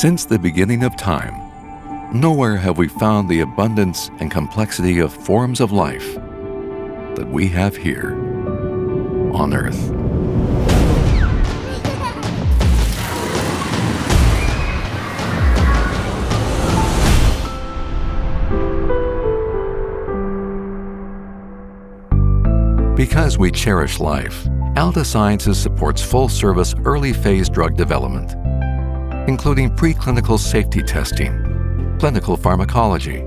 Since the beginning of time, nowhere have we found the abundance and complexity of forms of life that we have here on Earth. Because we cherish life, Altasciences supports full-service early-phase drug development, including preclinical safety testing, clinical pharmacology,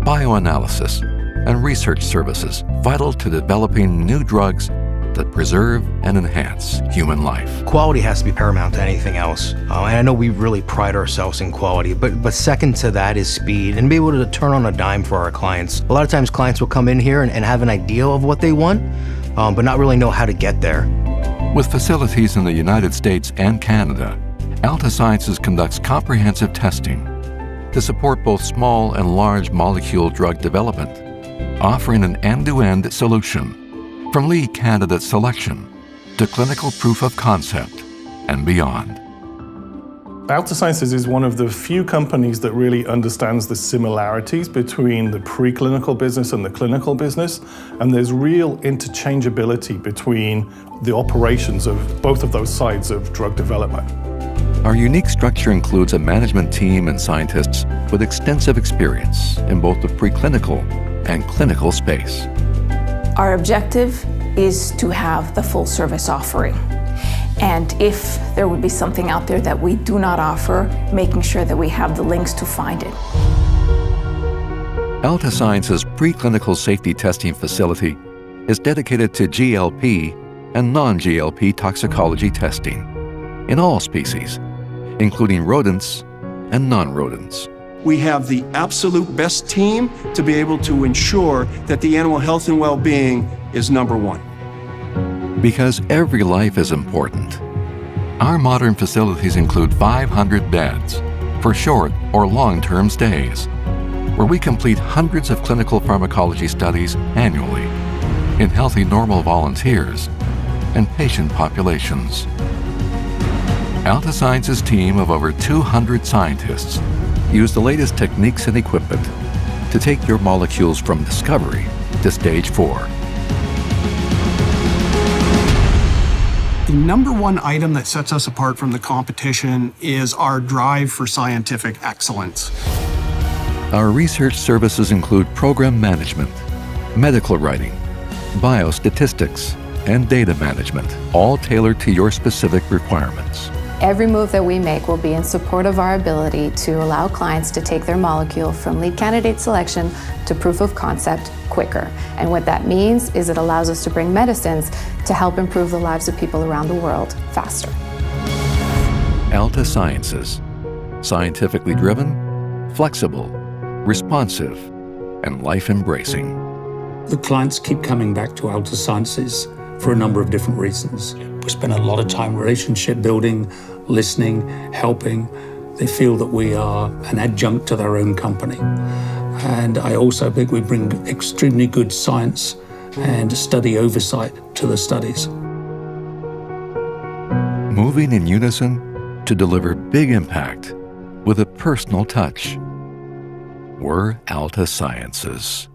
bioanalysis, and research services vital to developing new drugs that preserve and enhance human life. Quality has to be paramount to anything else. And I know we really pride ourselves in quality, but second to that is speed and be able to turn on a dime for our clients. A lot of times clients will come in here and have an idea of what they want, but not really know how to get there. With facilities in the United States and Canada, Altasciences conducts comprehensive testing to support both small and large molecule drug development, offering an end-to-end solution from lead candidate selection to clinical proof of concept and beyond. Altasciences is one of the few companies that really understands the similarities between the preclinical business and the clinical business, and there's real interchangeability between the operations of both of those sides of drug development. Our unique structure includes a management team and scientists with extensive experience in both the preclinical and clinical space. Our objective is to have the full service offering. And if there would be something out there that we do not offer, making sure that we have the links to find it. Altasciences' preclinical safety testing facility is dedicated to GLP and non-GLP toxicology testing in all species, including rodents and non-rodents. We have the absolute best team to be able to ensure that the animal health and well-being is number one. Because every life is important, our modern facilities include 500 beds for short or long-term stays, where we complete hundreds of clinical pharmacology studies annually in healthy normal volunteers and patient populations. Altasciences' team of over 200 scientists use the latest techniques and equipment to take your molecules from discovery to stage 4. The number one item that sets us apart from the competition is our drive for scientific excellence. Our research services include program management, medical writing, biostatistics, and data management, all tailored to your specific requirements. Every move that we make will be in support of our ability to allow clients to take their molecule from lead candidate selection to proof of concept quicker. And what that means is it allows us to bring medicines to help improve the lives of people around the world faster. Altasciences, scientifically driven, flexible, responsive, and life-embracing. The clients keep coming back to Altasciences for a number of different reasons. We spend a lot of time relationship building, listening, helping. They feel that we are an adjunct to their own company. And I also think we bring extremely good science and study oversight to the studies. Moving in unison to deliver big impact with a personal touch. We're Altasciences.